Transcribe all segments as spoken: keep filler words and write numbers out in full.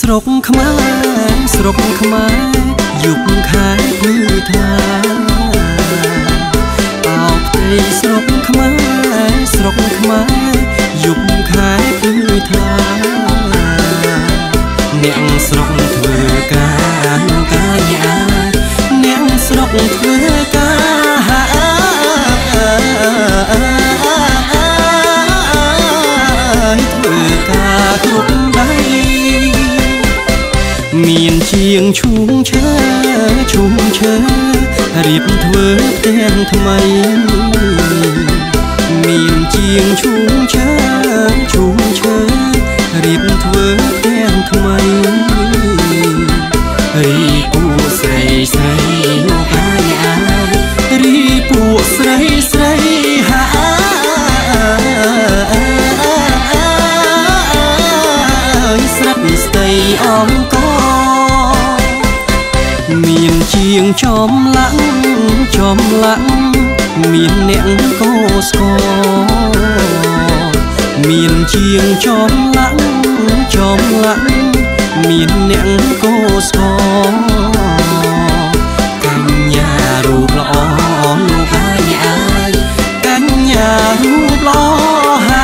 สรกขมายสรกขมายหยุบขายพื้นทางเป่าใจสรกขมายสรกขมายหยุบขายพื้นทางเนียงสรกเถื่อการกายาเนียงสรกเถื่อกาเถื่อกาทุกใบมีนเชียงชุ่มเชอชุ่มเชอรีบเถิดแทนทำไมมีนเชียงชุ่มเชอชุ่มเชอรีบเถิดแทนทำไมรีปูใส่ใส่โลกายารีปูใส่ใส่หาสลับใส่อมก็มีนเชียงจอมหลังจอมหลังมีนเนียงโกสโกมีนเชียงจอมหลังจอมหลังมีนเนียงโกสโกกัญญารูปหล่อลูกอ้ายอ้ายกัญญารูปหล่อหา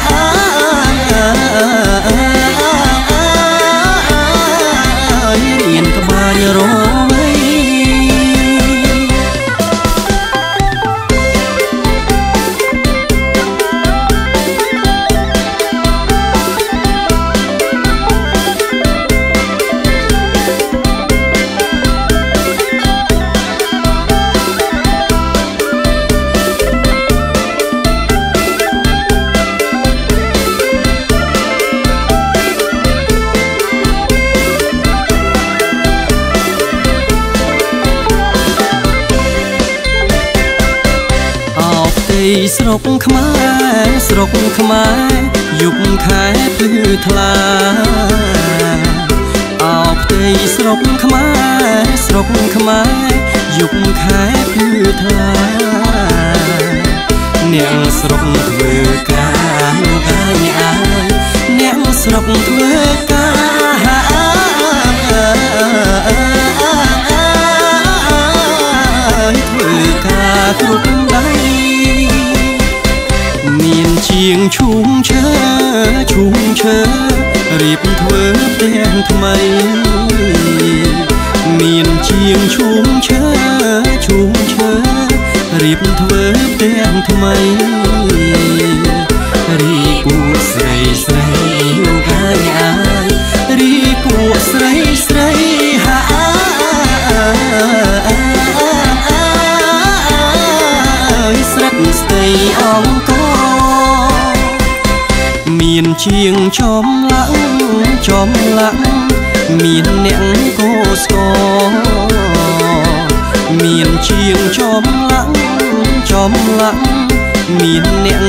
เรียนกบายรอสรกขมายสรกขมายหยุบขายพื้นทลาออกใจสรกขมายสรกขมายหยุบขายพื้นทลาเนียงสรกเถื่อกาลูกอ้ายอ้ายเนียงสรกเถื่อกาเถื่อกาทุกใบมีนเชียงชุ่มเชอชุ่มเชอรีบเถิดแทนทำไมมีนเชียงชุ่มเชอชุ่มเชอรีบเถิดแทนทำไมรีปูใส่ใส่ลูกอ้ายอ้ายรีปูใส่ใส่หาสลับใส่อมก็มีนเชียงจอมหลังจอมหลังมีนเนียงโกสโกมีนเชียงจอมหลังจอมหลังมีนเนียง